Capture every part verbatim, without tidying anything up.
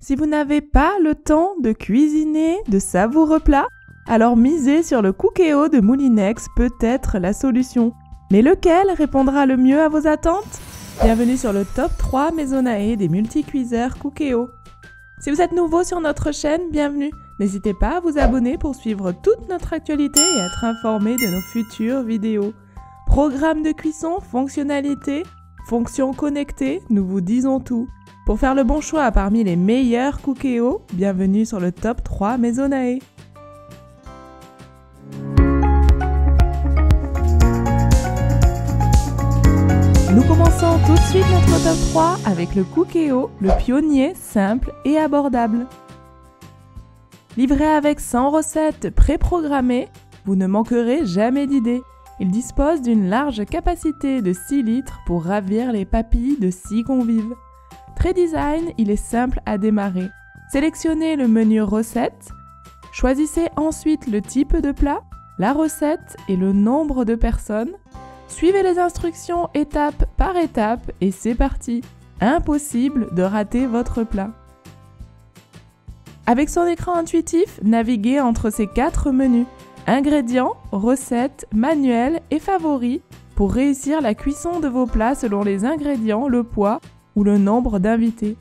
Si vous n'avez pas le temps de cuisiner de savoureux plats, alors miser sur le Cookeo de Moulinex peut être la solution. Mais lequel répondra le mieux à vos attentes? Bienvenue sur le top trois Maisonae des multicuiseurs Cookeo. Si vous êtes nouveau sur notre chaîne, bienvenue. N'hésitez pas à vous abonner pour suivre toute notre actualité et être informé de nos futures vidéos. Programme de cuisson, fonctionnalités, fonctions connectées, nous vous disons tout. Pour faire le bon choix parmi les meilleurs Cookeo, bienvenue sur le top trois Maisonae. Nous commençons tout de suite notre top trois avec le Cookeo, le pionnier simple et abordable. Livré avec cent recettes préprogrammées, vous ne manquerez jamais d'idées. Il dispose d'une large capacité de six litres pour ravir les papilles de six convives. Très design, il est simple à démarrer. Sélectionnez le menu recettes, choisissez ensuite le type de plat, la recette et le nombre de personnes. Suivez les instructions étape par étape et c'est parti. Impossible de rater votre plat. Avec son écran intuitif, naviguez entre ces quatre menus. Ingrédients, recettes, manuels et favoris pour réussir la cuisson de vos plats selon les ingrédients, le poids ou le nombre d'invités.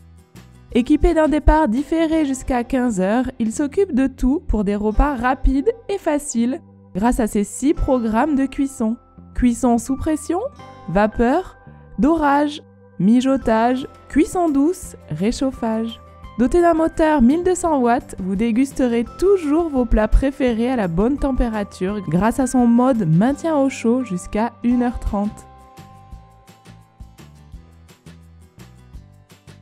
Équipé d'un départ différé jusqu'à quinze heures, il s'occupe de tout pour des repas rapides et faciles grâce à ses six programmes de cuisson. Cuisson sous pression, vapeur, dorage, mijotage, cuisson douce, réchauffage. Doté d'un moteur mille deux cents watts, vous dégusterez toujours vos plats préférés à la bonne température grâce à son mode maintien au chaud jusqu'à une heure trente.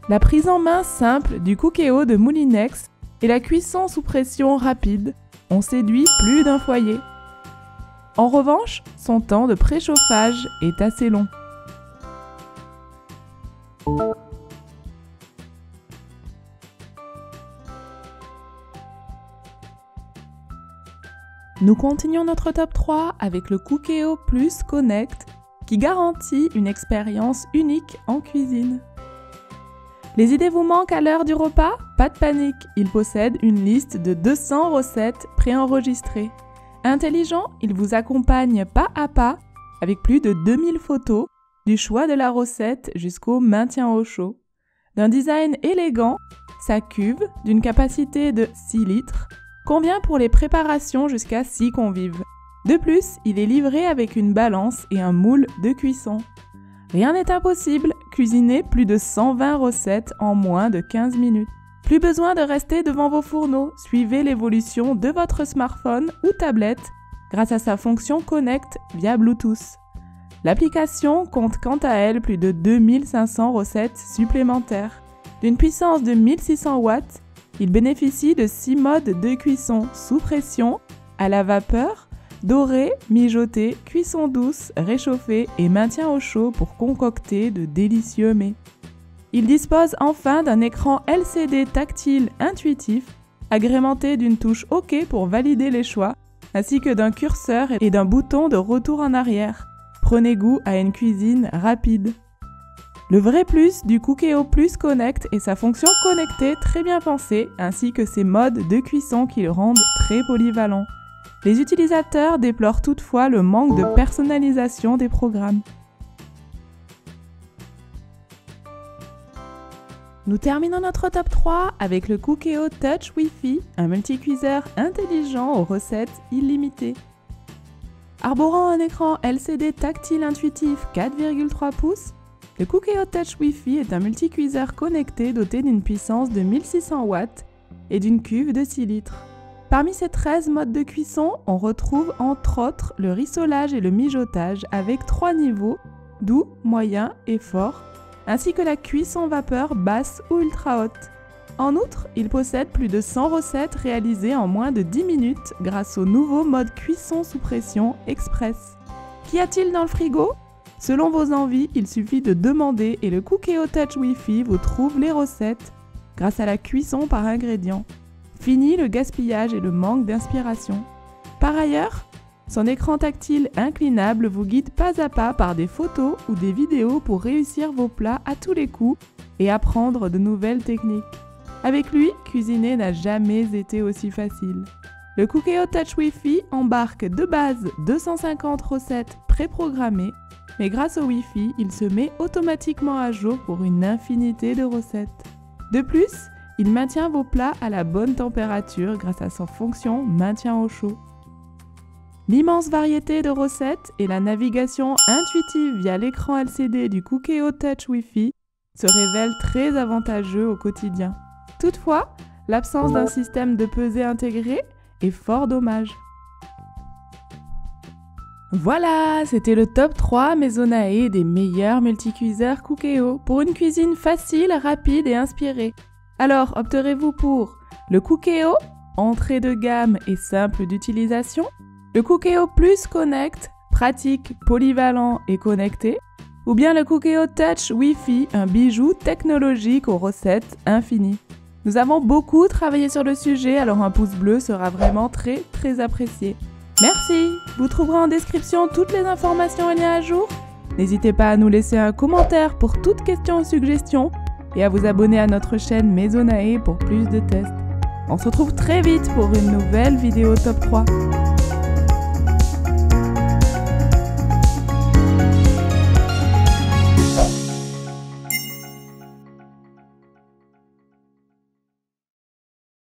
La prise en main simple du Cookeo de Moulinex et la cuisson sous pression rapide ont séduit plus d'un foyer. En revanche, son temps de préchauffage est assez long. Nous continuons notre top trois avec le Cookeo plus Connect qui garantit une expérience unique en cuisine. Les idées vous manquent à l'heure du repas? Pas de panique, il possède une liste de deux cents recettes préenregistrées. Intelligent, il vous accompagne pas à pas avec plus de deux mille photos, du choix de la recette jusqu'au maintien au chaud. D'un design élégant, sa cuve, d'une capacité de six litres, convient pour les préparations jusqu'à six convives. De plus, il est livré avec une balance et un moule de cuisson. Rien n'est impossible, cuisinez plus de cent vingt recettes en moins de quinze minutes. Plus besoin de rester devant vos fourneaux, suivez l'évolution de votre smartphone ou tablette grâce à sa fonction Connect via Bluetooth. L'application compte quant à elle plus de deux mille cinq cents recettes supplémentaires. D'une puissance de mille six cents watts, il bénéficie de six modes de cuisson sous pression, à la vapeur, doré, mijoté, cuisson douce, réchauffé et maintien au chaud pour concocter de délicieux mets. Il dispose enfin d'un écran L C D tactile intuitif, agrémenté d'une touche OK pour valider les choix, ainsi que d'un curseur et d'un bouton de retour en arrière. Prenez goût à une cuisine rapide. Le vrai plus du Cookeo plus Connect est sa fonction connectée très bien pensée ainsi que ses modes de cuisson qui le rendent très polyvalent. Les utilisateurs déplorent toutefois le manque de personnalisation des programmes. Nous terminons notre top trois avec le Cookeo Touch Wi-Fi, un multicuiseur intelligent aux recettes illimitées. Arborant un écran L C D tactile intuitif quatre virgule trois pouces, le Cookeo Touch Wi-Fi est un multicuiseur connecté doté d'une puissance de mille six cents watts et d'une cuve de six litres. Parmi ces treize modes de cuisson, on retrouve entre autres le rissolage et le mijotage avec trois niveaux, doux, moyen et fort, ainsi que la cuisson vapeur basse ou ultra haute. En outre, il possède plus de cent recettes réalisées en moins de dix minutes grâce au nouveau mode cuisson sous pression express. Qu'y a-t-il dans le frigo ? Selon vos envies, il suffit de demander et le Cookeo Touch Wi-Fi vous trouve les recettes grâce à la cuisson par ingrédient. Fini le gaspillage et le manque d'inspiration. Par ailleurs, son écran tactile inclinable vous guide pas à pas par des photos ou des vidéos pour réussir vos plats à tous les coups et apprendre de nouvelles techniques. Avec lui, cuisiner n'a jamais été aussi facile. Le Cookeo Touch Wi-Fi embarque de base deux cent cinquante recettes préprogrammées, mais grâce au Wi-Fi, il se met automatiquement à jour pour une infinité de recettes. De plus, il maintient vos plats à la bonne température grâce à sa fonction maintien au chaud. L'immense variété de recettes et la navigation intuitive via l'écran L C D du Cookeo Touch Wi-Fi se révèlent très avantageux au quotidien. Toutefois, l'absence d'un système de pesée intégré est fort dommage. Voilà, c'était le top trois Maisonae des meilleurs multicuiseurs Cookeo pour une cuisine facile, rapide et inspirée. Alors, opterez-vous pour le Cookeo, entrée de gamme et simple d'utilisation, le Cookeo plus Connect, pratique, polyvalent et connecté, ou bien le Cookeo Touch Wi-Fi, un bijou technologique aux recettes infinies. Nous avons beaucoup travaillé sur le sujet, alors un pouce bleu sera vraiment très très apprécié. Merci! Vous trouverez en description toutes les informations et liens à jour. N'hésitez pas à nous laisser un commentaire pour toute question ou suggestion et à vous abonner à notre chaîne Maisonae pour plus de tests. On se retrouve très vite pour une nouvelle vidéo top trois.